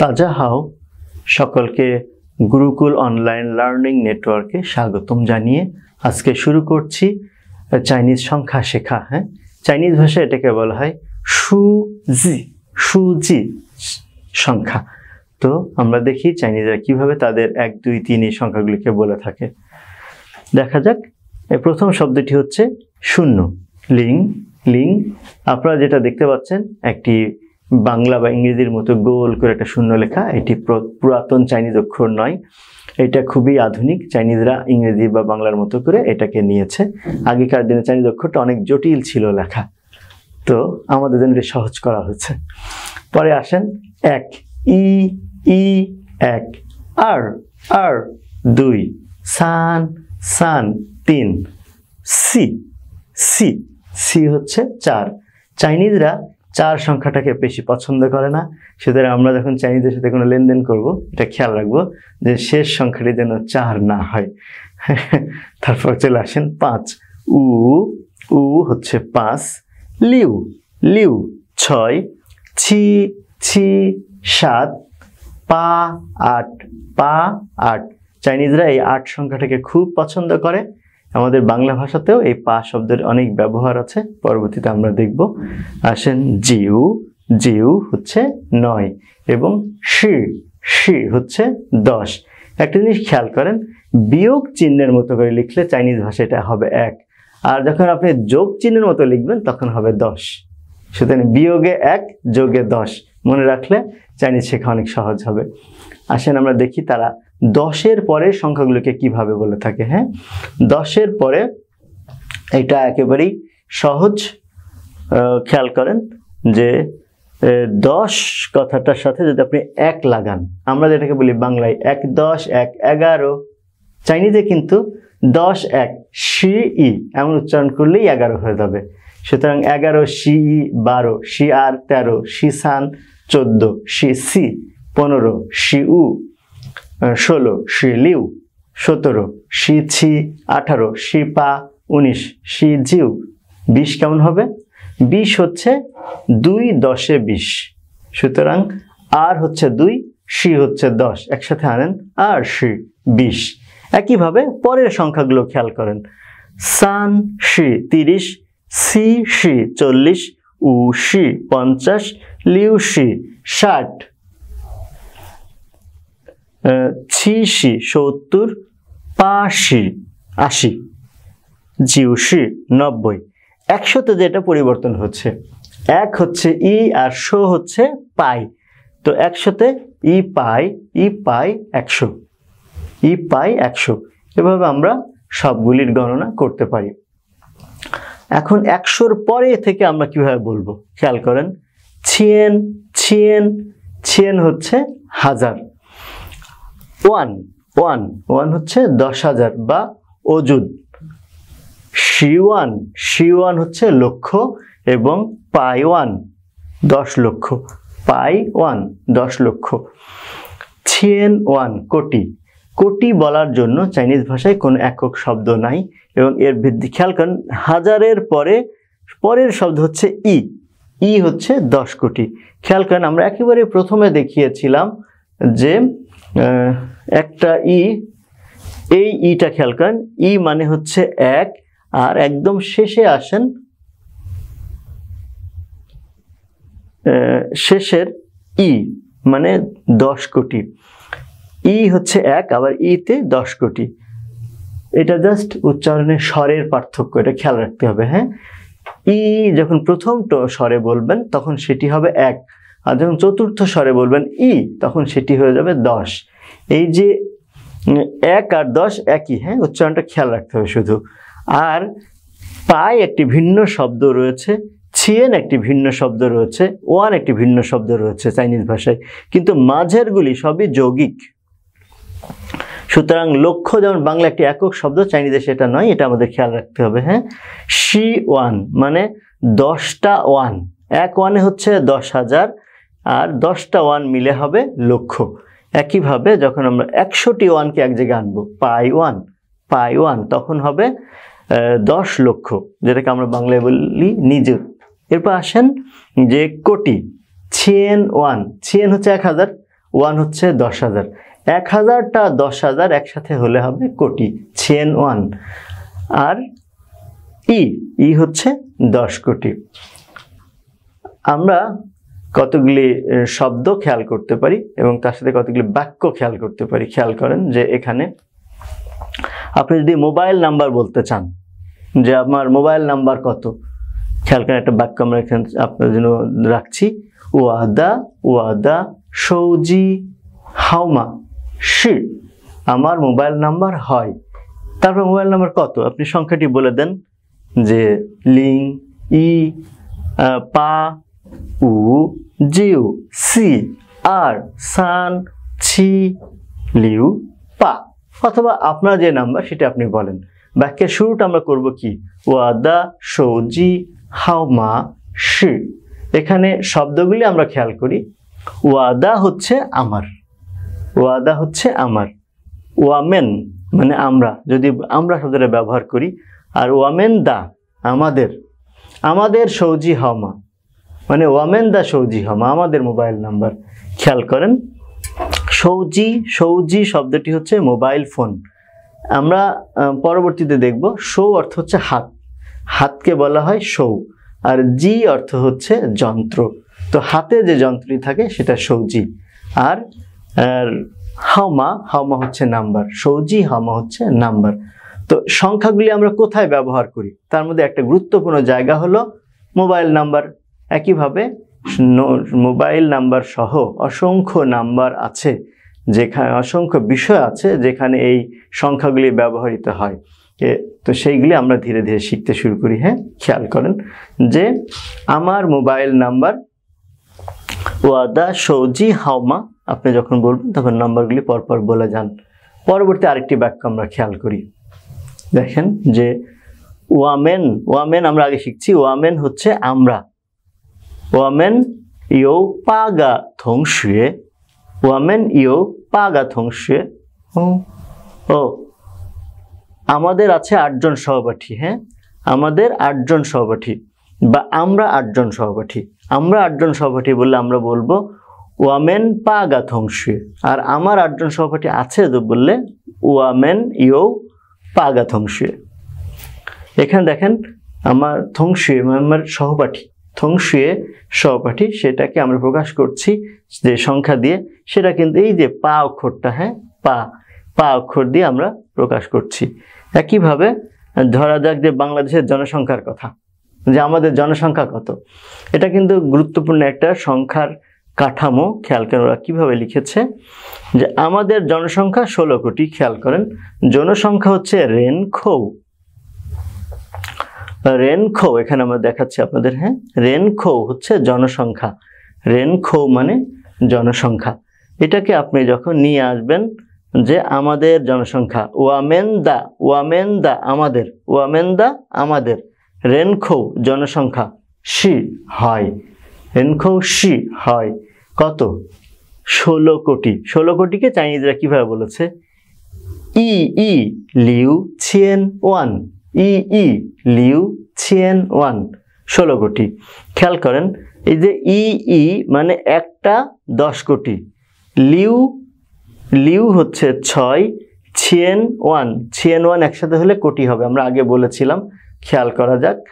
ताजा हाओ सकल के गुरुकुल अनलाइन लार्निंग नेटवर्के स्वागतम जानिए आज के शुरू करछि चाइनीज संख्या शेखा। हाँ, चाइनीज भाषा एटाके बला हय सूजी सूजी संख्या। तो आमरा देखी चाइनीजरा किभाबे तादेर 1 2 3 এই সংখ্যাগুলোকে বলে থাকে। দেখা যাক, प्रथम शब्दटी হচ্ছে शून्य लिंग लिंग। আপনারা যেটা দেখতে পাচ্ছেন একটি বাংলা বা ইংরেজির মতো গোল করে একটা শূন্য লেখা, এটি পুরাতন চাইনিজ অক্ষর নয়, এটা খুবই আধুনিক। চাইনিজরা ইংরেজি বা বাংলার মতো করে এটাকে নিয়েছে। আগেকার দিনে চাইনিজ অক্ষরটা অনেক জটিল ছিল লেখা, তো আমাদের জন্য এটা সহজ করা হয়েছে। পরে আসেন এক ই ই এক, আর আর দুই, সান সান তিন, সি সি সি হচ্ছে চার। চাইনিজরা चार संख्याटाके बेशी पसंद करे ना, सुतरां आमरा जखन चाइनीजदेर साथे कोनो लेनदेन करब एटा ख्याल राखबो जे शेष संख्याटी जेन चार ना हय। तारपर चले आसेन पाँच, उ उ हच्छे पाँच, लिउ लिउ छय, छि छि सात, पा आठ पा आठ। चाइनीजरा एई आठ संख्याटाके खूब पसंद करे। हमारे बांग्ला भाषातेও এই পা শব্দের অনেক ব্যবহার আছে, পরবর্তীতে আমরা দেখব। আসেন জিউ জিউ হচ্ছে 9 এবং শি শি হচ্ছে 10। একটা জিনিস খেয়াল করেন, বিয়োগ চিহ্নের মতো করে লিখলে চাইনিজ ভাষায় এটা হবে 1, আর যখন আপনি যোগ চিহ্নের মতো লিখবেন তখন হবে 10। সুতরাং বিয়োগে 1 যোগে 10 মনে রাখলে চাইনিজ শেখা অনেক সহজ হবে। আসেন আমরা দেখি তারা दशर पर संख्यागुलोके किभाबे बोले थाके। हाँ, दशर पर एटा एकेबारे सहज। ख्याल करें जे दश कथाटार साथे यदि आपनि एक लागान, आमरा जेटाके बोली बांग्लाय एक दश एक एगारो, चाइनीजे किन्तु दश एक शी ई एमन उच्चारण करलेई एगारो हये जाबे। सुतरां एगारो शी ई 12, शी आर 13, शी सान 14, शी सी 15, शी उ 16, शी लिउ 17, शी छि 18, शी पा 19, शी जिउ 20। केमन हबे 20 हच्छे 2 10 20, सुतरां आर हच्छे 2 शी हच्छे 10 एकसाथे आनेन आर शी 20। एकई भावे परेर संख्यागुलो खेयाल करेन, सान शी 30, सी शी 40, उ शी 50, लिउ शी 60, ছিশি ৭০, পাশি ৮০, জিউশি ৯০। ১০০তে যেটা পরিবর্তন হচ্ছে, এক হচ্ছে ই আর শো হচ্ছে পাই। তো ১০০তে ই পাই ১০০, ই পাই ১০০। এভাবে আমরা সবগুলির গণনা করতে পারি। এখন ১০০র পরে থেকে আমরা কিভাবে বলবো খেয়াল করেন, ছিয়েন ছিয়েন ছিয়েন হচ্ছে হাজার, ওয়ান ওয়ান ওয়ান হচ্ছে ১০,০০০ বা অযুত, শি ওয়ান হচ্ছে লক্ষ, এবং পাই ওয়ান ১০ লক্ষ, পাই ওয়ান ১০ লক্ষ। ছিয়েন ওয়ান কোটি। কোটি বলার জন্য চাইনিজ ভাষায় কোনো একক শব্দ নাই, এবং এর ভিত্তি খেয়াল করেন হাজারের পরের শব্দ হচ্ছে ই, ই হচ্ছে ১০ কোটি। খেয়াল করেন আমরা একেবারে প্রথমে দেখিয়েছিলাম যে একটা ই, এই ইটা খেয়াল করেন, ই মানে হচ্ছে এক, আর একদম শেষে আসেন শেষের ই মানে ১০ কোটি। ই হচ্ছে এক, আবার ইতে ১০ কোটি। এটা জাস্ট উচ্চারণের স্বরের পার্থক্য, এটা খেয়াল রাখতে হবে। হ্যাঁ, ই যখন প্রথম স্বরে বলবেন তখন সেটি হবে ১, আর যখন চতুর্থ স্বরে বলবেন ই তখন সেটি হয়ে যাবে ১০। এই যে ১ আর ১০ একই। হ্যাঁ, উচ্চারণটা খেয়াল রাখতে হবে শুধু। আর পায় একটি ভিন্ন শব্দ রয়েছে, ছিয়েন একটি ভিন্ন শব্দ রয়েছে, ওয়ান একটি ভিন্ন শব্দ রয়েছে চাইনিজ ভাষায়, কিন্তু মাঝেরগুলি সবই যৌগিক। সুতরাং লক্ষ্য যেমন বাংলা একটি একক শব্দ, চাইনিজে সেটা নয়, এটা আমাদের খেয়াল রাখতে হবে। হ্যাঁ, শি ওয়ান মানে ১০টা ওয়ান, এক ওয়ানে হচ্ছে ১০,০০০, আর ১০টা ওয়ান মিলে হবে লক্ষ। একইভাবে যখন আমরা ১০০টি ওয়ানকে এক জায়গায় আনবো, পাই ওয়ান পাই ওয়ান, তখন হবে ১০ লক্ষ, যেটাকে আমরা বাংলায় বলি নিযুত। এরপর আসেন যে কোটি, ছিয়েন ওয়ান। ছিয়েন হচ্ছে ১,০০০, वन होच्छे दस हज़ार एक हज़ारटा दस हज़ार एकसाथे होले हबे कोटी छियन वन और इ इ होच्छे दस कोटी। आमरा कतगुली शब्द ख्याल करते पारी एवं तार साथे कतगुली वाक्य ख्याल करते पारी। ख्याल करें जे एखाने आपनि यदि मोबाइल नम्बर बोलते चान जे आमार मोबाइल नम्बर कत ख्याल करें एक वाक्य आमरा एखाने आपनादेर जोन्नो राखछि वादा वादा सौजी हाउमा शी आमार मोबाइल नम्बर हय तारपर मोबाइल नम्बर कत अपनी संख्याटी बोले देन जे लिंग इ पा उ जिउ सी आर सान छी लिउ पा अथवा आपनार जे नम्बर सेटा अपनी बोलें। वाक्येर शुरूटा आमरा करब कि वादा सौजी हाउमा शी। एखाने शब्दगुली आमरा ख्याल करी वादा होच्छे आमार वादा होच्छे आमार वामेन माने आमरा यदि आमरा शब्दटा व्यवहार करी और वामेन दा आमादेर आमादेर सौजी हामा माने वामेन दा सौजी हामा आमादेर मोबाइल नम्बर। ख्याल करें सौजी सौजी शब्दटी होच्छे मोबाइल फोन। आमरा परवर्तीते देखब सौ अर्थ होच्छे हाथ हाथ के बला हय सौ और जी अर्थ होच्छे जंत्र तो हाथे जो जंत्री थाके सेटा सौजी और हामा हामा होच्छे नम्बर सौजी हामा होच्छे नम्बर। तो संख्यागुली आमरा कोथाय व्यवहार करी तार मध्ये एक गुरुत्वपूर्ण जायगा हलो मोबाइल नम्बर। एकई भावे मोबाइल नम्बर सह असंख्य नम्बर आछे जेखाने असंख्य विषय आछे जेखाने एई संख्यागुली व्यवहृत हय तो सेइगुली आमरा धीरे धीरे शिखते शुरू करी। हाँ ख्याल करें जे आमार मोबाइल नम्बर वादा सौजी हाउमा अपनी जख बोलें तक नम्बरगुली परपर बोले जान। परवर्ती आरेकटी वाक्य आमरा ख्याल करी देखें जे वामेन वामेन आमरा आगे शिखछी वामेन होच्छे आमरा वामेन यो पागा थोंगशुए वामेन यो पागा थोंगशुए ओ आमादेर आछे आठ जन सहपाठी। हाँ आमादेर आठ जन सहपाठी बा आमरा आठ जन सहपाठी आमरा आठ जन सहपाठी बोलले आमरा बोलबो वामेन पागा थोंगशुए और आमार आठ जन सहपाठी आछे जो बोलले वामेन यो पागा थोंगशुए। एखाने देखें आमार थोंगशुए माने आमार सहपाठी थोंगशुए सहपाठी सेटाके आमरा प्रकाश करछि जे संख्या दिए सेटा किन्तु एई जे पा अक्षरटा है पा पा अक्षर दिए आमरा प्रकाश करछि। एकई भावे धरा जाक जे बांग्लादेशेर जनसंख्यार कथा जे आमादेर जनसंख्या कत एटा किन्तु गुरुत्वपूर्ण एकटा संख्यार काठामो। ख्याल करें ओरा किभावे लिखेछे जे आमादेर जनसंख्या 16 कोटी। ख्याल करें जनसंख्या होच्छे रेनखौ रेनखौ एखाने आमरा देखाच्छि आपनादेर। हाँ रेनखौ होच्छे जनसंख्या रेनखौ माने जनसंख्या। एटाके आपनि जखन निये आसबेन जे आमादेर जनसंख्या वामेन दा आमादेर रेनखौ जनसंख्या शी हय रेनखौ शी हय कत 16 कोटी। 16 कोटी के चाइनीजरा किभाबे बोलेछे इ इ लिउ छियन वान इ इ लिउ छियन वान 16 कोटी। ख्याल करें एइ जे इ इ माने एकटा 10 कोटी लिउ लिउ होच्छे 6 छियन वान एकसाथे होले कोटी हबे आमरा आगे बोलेछिलाम। ख्याल करा जाक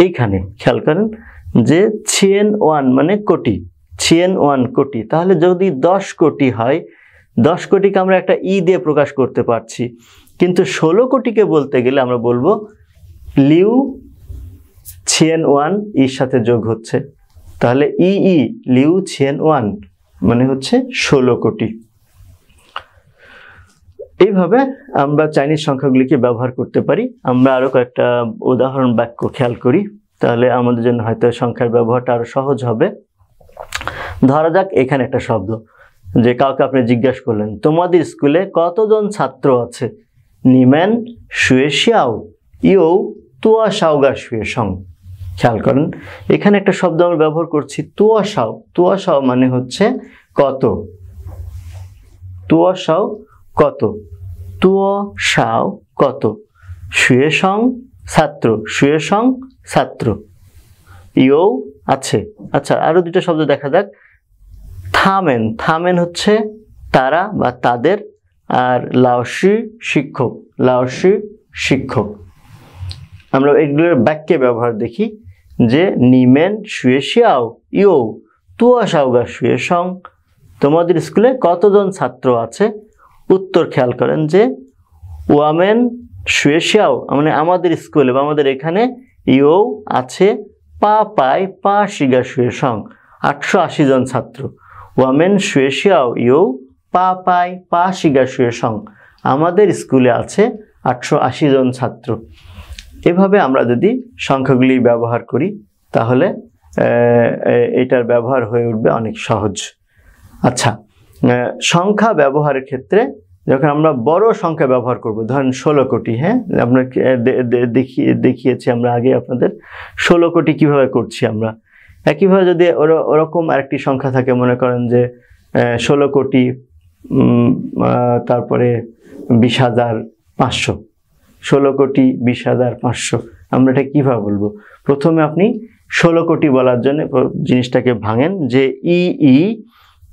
एइखाने ख्याल करें जे छियन वान माने कोटी छियन वान कोटी ताहले जदि 10 कोटी हय 10 कोटी के आमरा एकटा इ दिए प्रकाश करते पारछि किन्तु 16 कोटी के बोलते गेले आमरा बोलबो लिउ छियन वान एर साथे जोग होच्छे ताहले इ इ लिउ छियन वान माने होच्छे 16 कोटी। এইভাবে আমরা চাইনিজ সংখ্যাগুলিকে ব্যবহার করতে পারি। আমরা আরো কয়েকটা উদাহরণ বাক্য খেয়াল করি তাহলে আমাদের জন্য হয়তো সংখ্যার ব্যবহারটা আরো সহজ হবে। ধরা যাক এখানে একটা শব্দ যে কাউকে আপনি জিজ্ঞাসা করলেন তোমাদের স্কুলে কতজন ছাত্র আছে নিমেন শুয়েশিয়াও ইও তুয়া শাওগা শুয়েশং। খেয়াল করেন এখানে একটা শব্দ আমরা ব্যবহার করছি তুয়া শাও মানে হচ্ছে কত তুয়া শাও कत तुओ शाओ कत शुएशं छात्र यो आच्छे। अच्छा आरो दुइटा शब्द देखा जाक थामेन थामेन होच्छे तारा बा तादेर और लाओशी शिक्षक लाओशी शिक्षक आमरा एगुलोर वाक्ये व्यवहार देखी जे निमेन शुए शियाओ इओ तुआ शाओगा शुए शाओं तोमादेर स्कूले कतजन छात्र आछे उत्तर ख्याल करें जे वामेन शुए शियाओ माने आमादेर स्कूले बा आमादेर एखाने इओ आछे पा पाय पा शिगा शुए शाओं ৮৮০ जन छात्र वामेन शुए शियाओ इओ पा पाय पा शिगा शुए शाओं आमादेर स्कूले आछे ৮৮০ जन छात्र এভাবে আমরা যদি সংখ্যাগুলি ব্যবহার করি তাহলে এটার ব্যবহার হয়ে উঠবে অনেক সহজ। আচ্ছা সংখ্যা ব্যবহারের ক্ষেত্রে যখন আমরা বড় সংখ্যা ব্যবহার করব ধরেন ১৬ কোটি হ্যাঁ আমরা দেখিয়েছি আমরা আগে আপনাদের ১৬ কোটি কিভাবে করছি আমরা একইভাবে যদি ওরকম আরেকটি সংখ্যা থাকে মনে করেন যে ১৬ কোটি তারপরে ২০৫০০ 16 कोटी ২০৫০০ আমরা এটা কিভাবে বলবো প্রথমে আপনি 16 কোটি বলার জন্য জিনিসটাকে ভাঙেন যে ই ই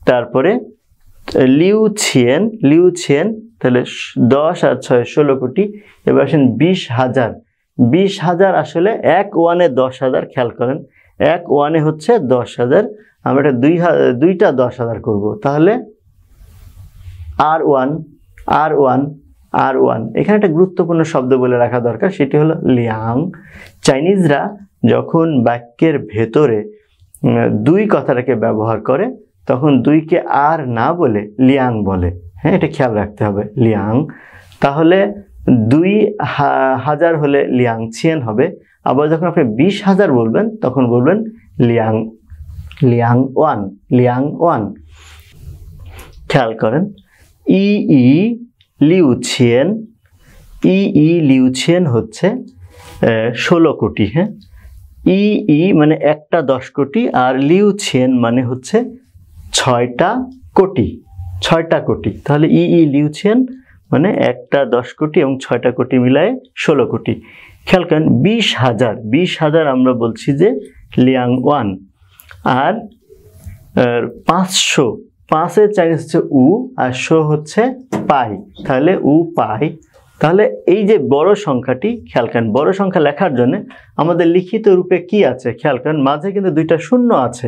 তারপরে লিউ ছিয়েন তাহলে 10 আর 6 16 কোটি এবার আসেন ২০০০০ আসলে 1 এ ১০০০০ খেয়াল করেন 1 এ হচ্ছে ১০০০০ আমরা এটা দুইটা ১০০০০ করব তাহলে R1 এখানে একটা গুরুত্বপূর্ণ শব্দ বলে রাখা দরকার সেটি হলো লিয়াং চাইনিজরা যখন বাক্যের ভেতরে দুই কথাটাকে ব্যবহার করে তখন দুইকে আর না বলে লিয়াং বলে হ্যাঁ এটা খেয়াল রাখতে হবে লিয়াং তাহলে ২০০০০ হলে লিয়াং ছিয়েন হবে আবার যখন আপনি ২০০০০ বলবেন তখন বলবেন লিয়াং ওয়ান খেয়াল করেন ই ই লিউছিয়েন হচ্ছে ১৬ কোটি হ্যাঁ ই ই মানে একটা ১০ কোটি আর লিউছিয়েন মানে হচ্ছে ৬টা কোটি তাহলে ই লিউছিয়েন মানে একটা ১০ কোটি এবং ৬টা কোটি মিলায় ১৬ কোটি খেয়াল করেন ২০০০০ আমরা বলছি যে লিয়াং ওয়ান আর ৫০০ 5 चाइनीज হচ্ছে উ আর 100 হচ্ছে পাই তাহলে উ পাই তাহলে এই যে বড় সংখ্যাটি খেয়াল করেন বড় সংখ্যা লেখার জন্য আমাদের লিখিত রূপে কি আছে খেয়াল করেন মাঝে কিন্তু দুইটা শূন্য আছে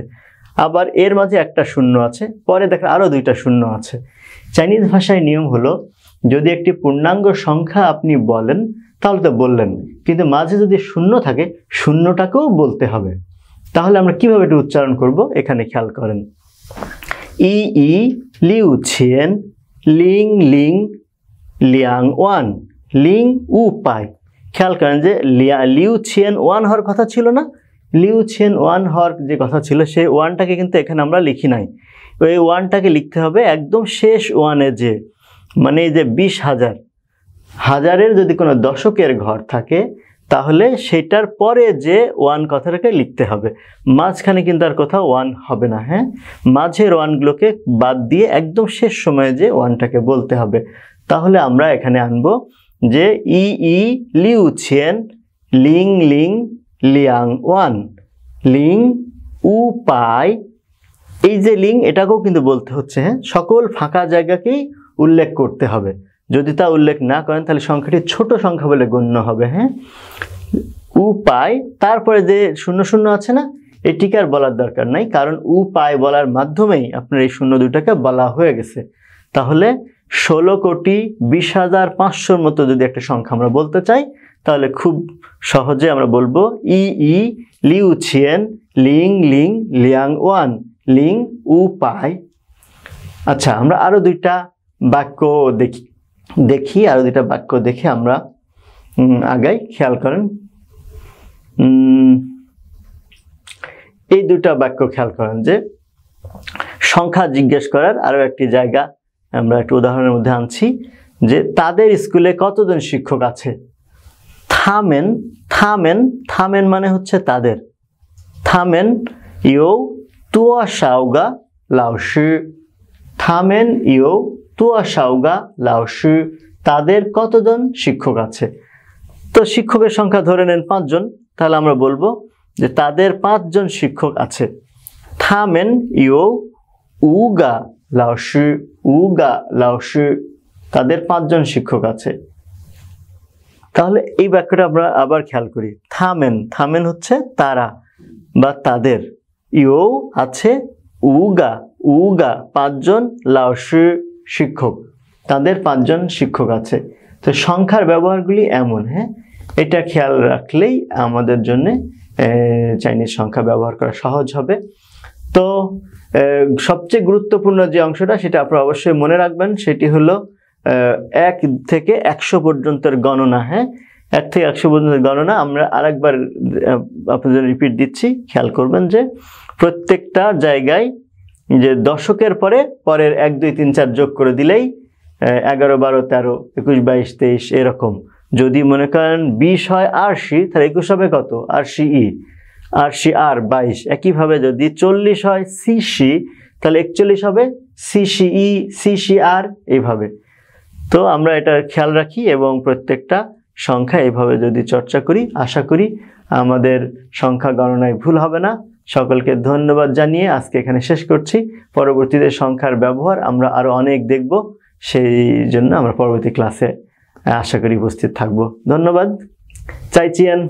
আবার এর মাঝে একটা শূন্য আছে পরে দেখেন আরো দুইটা শূন্য আছে চাইনিজ ভাষায় নিয়ম হলো যদি একটি পূর্ণাঙ্গ সংখ্যা আপনি বলেন তাহলে তো বললেন কিন্তু মাঝে যদি শূন্য থাকে শূন্যটাকেও বলতে হবে তাহলে আমরা কিভাবে এটা উচ্চারণ করব এখানে খেয়াল করেন ই ই লিউছিয়েন লিং লিং লিয়াং ওয়ান লিং উ পাই খেয়াল করেন যে লিউছিয়েন ওয়ান হওয়ার কথা ছিল না লিউছিয়েন ওয়ান হওয়ার যে কথা ছিল সেই ওয়ানটাকে কিন্তু এখানে আমরা লিখি নাই ওই ওয়ানটাকে লিখতে হবে একদম শেষ ওয়ানে যে মানে যে ২০০০০ হাজারের যদি কোনো দশকের ঘর থাকে তাহলে সেটার পরে যে ওয়ান কথাটাকে লিখতে হবে মাঝখানে কিন্তু আর কোথাও ওয়ান হবে না হ্যাঁ মাঝের ওয়ানগুলোকে বাদ দিয়ে একদম শেষ সময়ে যে ওয়ানটাকে বলতে হবে তাহলে আমরা এখানে আনবো যে ই ই লিউছিয়েন লিং লিং লিয়াং ওয়ান লিং উ পাই এই যে লিং এটাকেও কিন্তু বলতে হচ্ছে হ্যাঁ সকল ফাঁকা জায়গাকেই উল্লেখ করতে হবে যদি তা উল্লেখ না করেন তাহলে সংখ্যাটি ছোট সংখ্যা বলে গণ্য হবে হ্যাঁ উ পাই তারপরে যে ০০ আছে না এটিকে আর বলার দরকার নাই কারণ উ পাই বলার মাধ্যমেই আপনার এই ০২টাকে বলা হয়ে গেছে তাহলে ১৬ কোটি ২০০০০৫০০ মতো যদি একটা সংখ্যা আমরা বলতে চাই তাহলে খুব সহজে আমরা বলবো ই ই লিউছিয়েন লিং লিং লিয়াং ওয়ান লিং উ পাই। আচ্ছা আমরা আরও দুইটা বাক্য देखी और दुटा वाक्य देखे आम्रा आगे ख्याल करें दुटा वाक्य ख्याल करें जे संख्या जिज्ञेस करार आरो एकटी जायगा आम्रा एकटी उदाहरणेर मध्ये आनछि जे तादेर स्कूले कतजन शिक्षक आछे थामेन थामेन थामेन माने होच्छे तादेर थामेन यो तुआ शाओगा लाओशी थामेन यो तुआ शाओगा लाओशी तादेर कतजन शिक्षक आछे तो शिक्षकेर संख्या धरे नेन ৫ জন ताहले आमरा बोलबो जे तादेर ৫ জন शिक्षक आछे थामेन यो Uga Laoshi, Uga Laoshi, Tader Panjan Shikogate. তাহলে এই বাক্যটা আমরা আবার খেয়াল করি থামেন থামেন হচ্ছে তারা বা তাদের ইও আছে উগা উগা পাঁচজন লাওশি শিক্ষক তাদের পাঁচজন শিক্ষক আছে তো সংখ্যার ব্যবহারগুলি এমন হ্যাঁ এটা খেয়াল রাখলেই আমাদের জন্য চাইনিজ সংখ্যা ব্যবহার করা সহজ হবে তো সবচেয়ে গুরুত্বপূর্ণ যে অংশটা সেটা আপনারা অবশ্যই মনে রাখবেন সেটি হলো এক থেকে 100 পর্যন্তের গণনা হ্যাঁ এক থেকে 100 পর্যন্ত গণনা আমরা আরেকবার আপনাদের রিপিট দিচ্ছি খেয়াল করবেন যে প্রত্যেকটা জায়গায় যে দশকের পরে পরের 1 2 3 4 যোগ করে দিলেই 11 12 13 21 22 23 এরকম যদি মনে করেন 20 হয় 80 তাহলে 21 হবে কত 80 ই 80 আর 22 একই ভাবে যদি 40 হয় সিসি তাহলে 41 হবে সিসিই সিসিআর এইভাবে তো আমরা এটা খেয়াল রাখি এবং প্রত্যেকটা সংখ্যা এইভাবে যদি চর্চা করি আশা করি আমাদের সংখ্যা গণনায় ভুল হবে না সকলকে ধন্যবাদ জানিয়ে আজকে এখানে শেষ করছি পরবর্তীতে সংখ্যার ব্যবহার আমরা আরো অনেক দেখব সেই জন্য আমরা পরবর্তী ক্লাসে আশা করি উপস্থিত থাকব ধন্যবাদ চাইচিয়ান